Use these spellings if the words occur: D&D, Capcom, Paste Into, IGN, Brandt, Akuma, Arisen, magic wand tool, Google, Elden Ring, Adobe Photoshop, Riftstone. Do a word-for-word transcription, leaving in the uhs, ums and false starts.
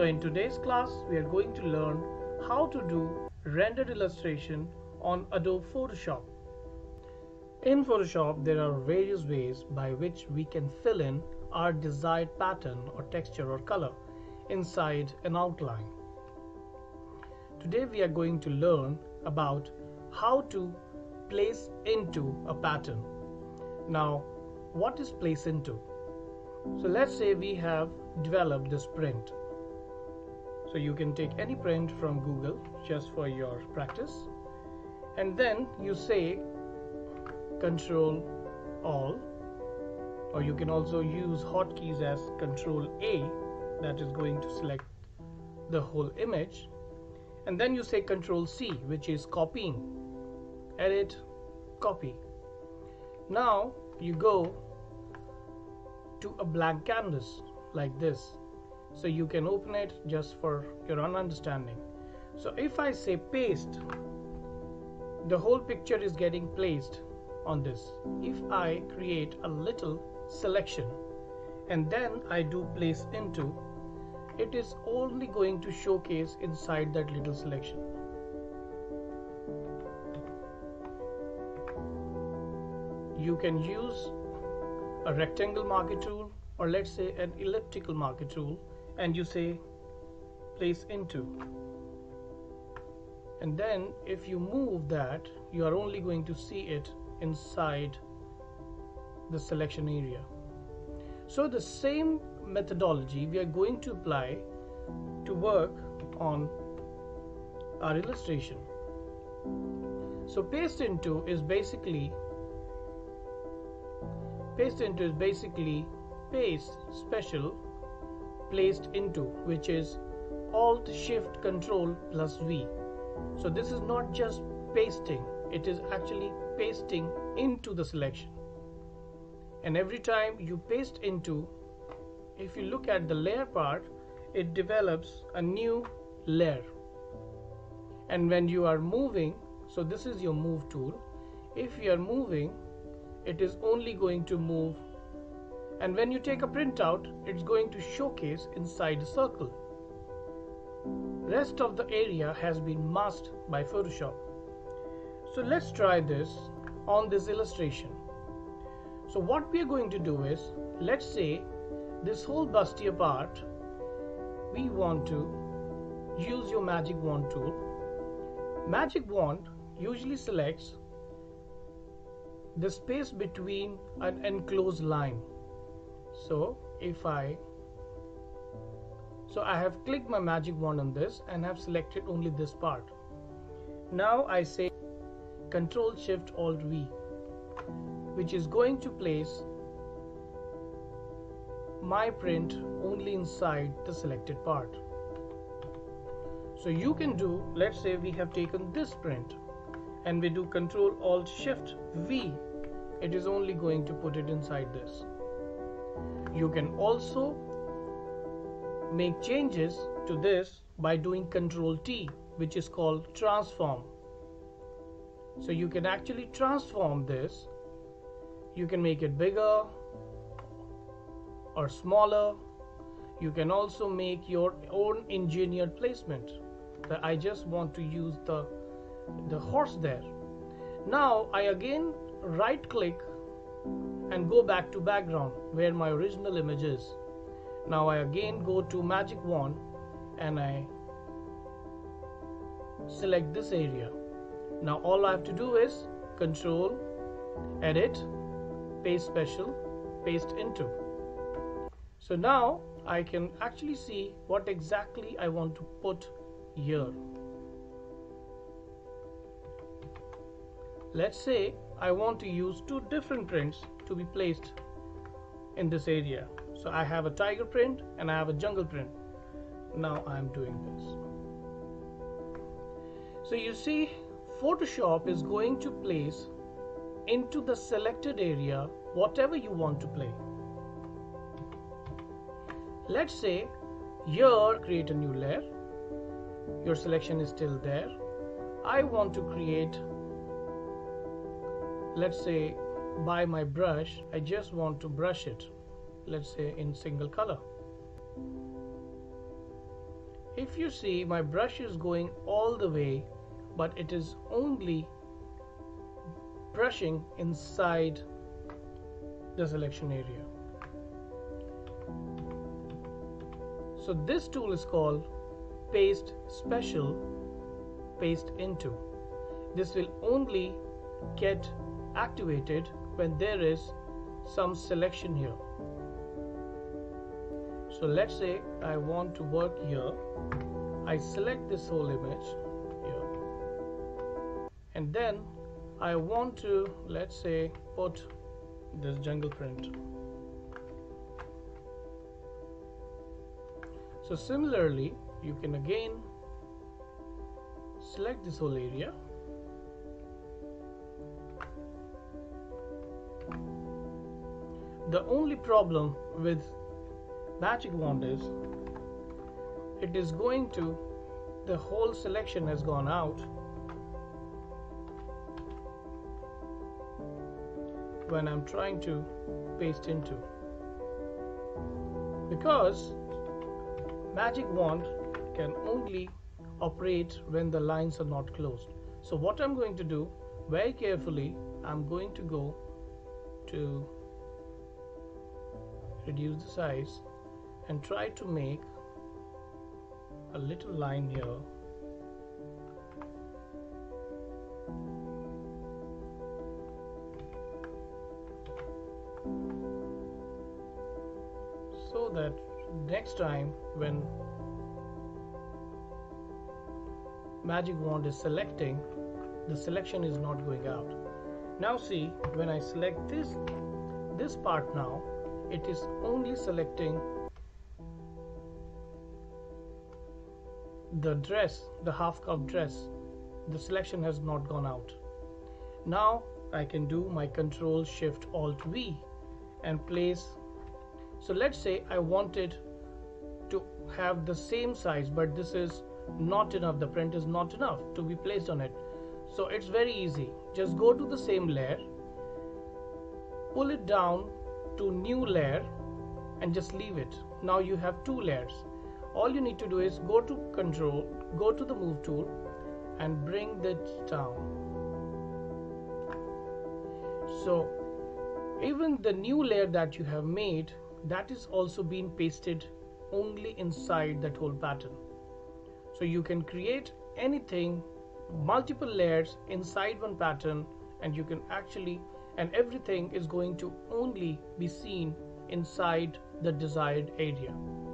So in today's class, we are going to learn how to do rendered illustration on Adobe Photoshop. In Photoshop, there are various ways by which we can fill in our desired pattern or texture or color inside an outline. Today we are going to learn about how to place into a pattern. Now, what is place into? So let's say we have developed this print. So you can take any print from Google just for your practice, and then you say Control All, or you can also use hotkeys as Control A, that is going to select the whole image, and then you say Control C, which is copying, edit, copy. Now you go to a blank canvas like this. So you can open it just for your own understanding. So if I say paste, the whole picture is getting placed on this. If I create a little selection and then I do place into, it is only going to showcase inside that little selection. You can use a rectangle marker tool, or let's say an elliptical marker tool, and you say place into, and then if you move that, you are only going to see it inside the selection area. So the same methodology we are going to apply to work on our illustration. So paste into is basically paste into is basically paste special placed into, which is Alt Shift Control plus V. So this is not just pasting, it is actually pasting into the selection. And every time you paste into, if you look at the layer part, it develops a new layer. And when you are moving, so this is your move tool, if you are moving, it is only going to move, and when you take a printout, it's going to showcase inside a circle. Rest of the area has been masked by Photoshop. So let's try this on this illustration. So what we are going to do is, let's say this whole bustier part, we want to use your magic wand tool. Magic wand usually selects the space between an enclosed line. So if I so I have clicked my magic wand on this and have selected only this part. Now I say Control Shift Alt V, which is going to place my print only inside the selected part. So you can do, let's say we have taken this print and we do Control Alt Shift V, it is only going to put it inside this. You can also make changes to this by doing Control T, which is called transform. So you can actually transform this. You can make it bigger or smaller. You can also make your own engineered placement. But I just want to use the the horse there. Now I again right click and go back to background where my original image is. Now I again go to magic wand and I select this area. Now all I have to do is Control, edit, paste special, paste into. So now I can actually see what exactly I want to put here. Let's say I want to use two different prints to be placed in this area. So I have a tiger print and I have a jungle print. Now I'm doing this. So you see, Photoshop is going to place into the selected area whatever you want to play. Let's say here, create a new layer. Your selection is still there. I want to create, let's say by my brush, I just want to brush it, let's say in single color. If you see, my brush is going all the way, but it is only brushing inside the selection area. So this tool is called Paste Special Paste Into. This will only get activated when there is some selection here. So let's say I want to work here. I select this whole image here, and then I want to, let's say, put this jungle print. So similarly, you can again select this whole area, the only problem with magic wand is it is going to, the whole selection has gone out when I'm trying to paste into, because magic wand can only operate when the lines are not closed. So what I'm going to do, very carefully, I'm going to go to reduce the size and try to make a little line here. So that next time when magic wand is selecting, the selection is not going out. Now see, when I select this this part now, it is only selecting the dress, the half cup dress. The selection has not gone out. Now I can do my Control Shift Alt V and place. So let's say I wanted to have the same size, but this is not enough, the print is not enough to be placed on it. So it's very easy, just go to the same layer, pull it down to new layer and just leave it. Now you have two layers. All you need to do is go to control, go to the move tool and bring that down. So even the new layer that you have made, that is also being pasted only inside that whole pattern. So you can create anything, multiple layers inside one pattern, and you can actually, and everything is going to only be seen inside the desired area.